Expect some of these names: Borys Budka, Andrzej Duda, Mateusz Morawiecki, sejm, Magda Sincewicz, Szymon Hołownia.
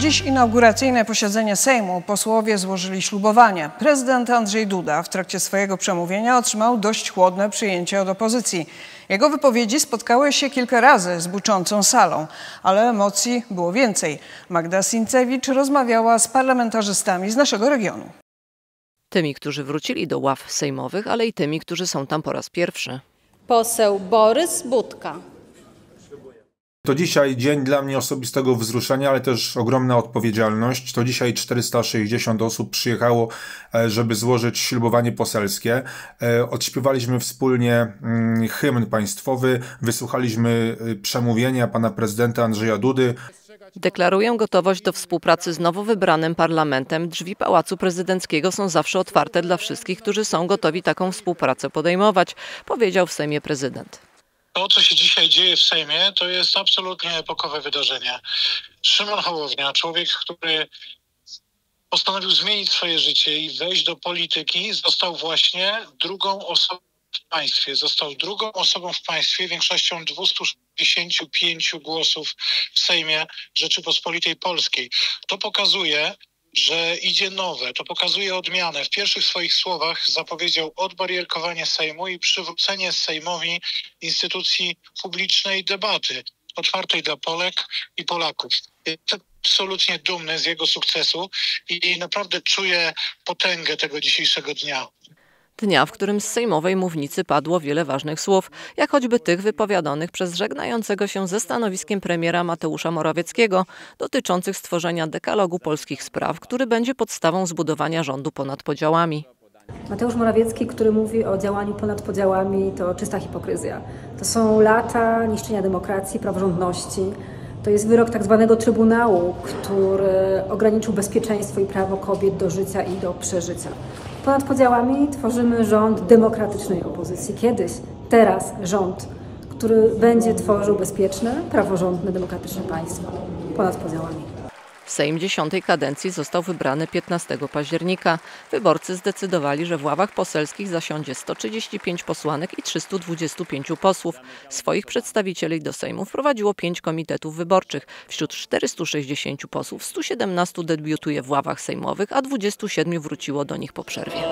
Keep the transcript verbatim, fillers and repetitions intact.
Dziś inauguracyjne posiedzenie Sejmu. Posłowie złożyli ślubowanie. Prezydent Andrzej Duda w trakcie swojego przemówienia otrzymał dość chłodne przyjęcie od opozycji. Jego wypowiedzi spotkały się kilka razy z buczącą salą, ale emocji było więcej. Magda Sincewicz rozmawiała z parlamentarzystami z naszego regionu. Tymi, którzy wrócili do ław sejmowych, ale i tymi, którzy są tam po raz pierwszy. Poseł Borys Budka. To dzisiaj dzień dla mnie osobistego wzruszenia, ale też ogromna odpowiedzialność. To dzisiaj czterysta sześćdziesiąt osób przyjechało, żeby złożyć ślubowanie poselskie. Odśpiewaliśmy wspólnie hymn państwowy, wysłuchaliśmy przemówienia pana prezydenta Andrzeja Dudy. Deklaruję gotowość do współpracy z nowo wybranym parlamentem. Drzwi Pałacu Prezydenckiego są zawsze otwarte dla wszystkich, którzy są gotowi taką współpracę podejmować, powiedział w Sejmie prezydent. To, co się dzisiaj dzieje w Sejmie, to jest absolutnie epokowe wydarzenie. Szymon Hołownia, człowiek, który postanowił zmienić swoje życie i wejść do polityki, został właśnie drugą osobą w państwie. Został drugą osobą w państwie większością dwustu sześćdziesięciu pięciu głosów w Sejmie Rzeczypospolitej Polskiej. To pokazuje, że idzie nowe, to pokazuje odmianę. W pierwszych swoich słowach zapowiedział odbarierkowanie Sejmu i przywrócenie Sejmowi instytucji publicznej debaty, otwartej dla Polek i Polaków. Jestem absolutnie dumny z jego sukcesu i naprawdę czuję potęgę tego dzisiejszego dnia. Dnia, w którym z sejmowej mównicy padło wiele ważnych słów, jak choćby tych wypowiadanych przez żegnającego się ze stanowiskiem premiera Mateusza Morawieckiego, dotyczących stworzenia dekalogu polskich spraw, który będzie podstawą zbudowania rządu ponad podziałami. Mateusz Morawiecki, który mówi o działaniu ponad podziałami, to czysta hipokryzja. To są lata niszczenia demokracji, praworządności. To jest wyrok tak zwanego Trybunału, który ograniczył bezpieczeństwo i prawo kobiet do życia i do przeżycia. Ponad podziałami tworzymy rząd demokratycznej opozycji. Kiedyś, teraz rząd, który będzie tworzył bezpieczne, praworządne, demokratyczne państwo. Ponad podziałami. Sejm dziesiątej kadencji został wybrany piętnastego października. Wyborcy zdecydowali, że w ławach poselskich zasiądzie sto trzydzieści pięć posłanek i trzystu dwudziestu pięciu posłów. Swoich przedstawicieli do Sejmu wprowadziło pięć komitetów wyborczych. Wśród czterystu sześćdziesięciu posłów stu siedemnastu debiutuje w ławach sejmowych, a dwudziestu siedmiu wróciło do nich po przerwie.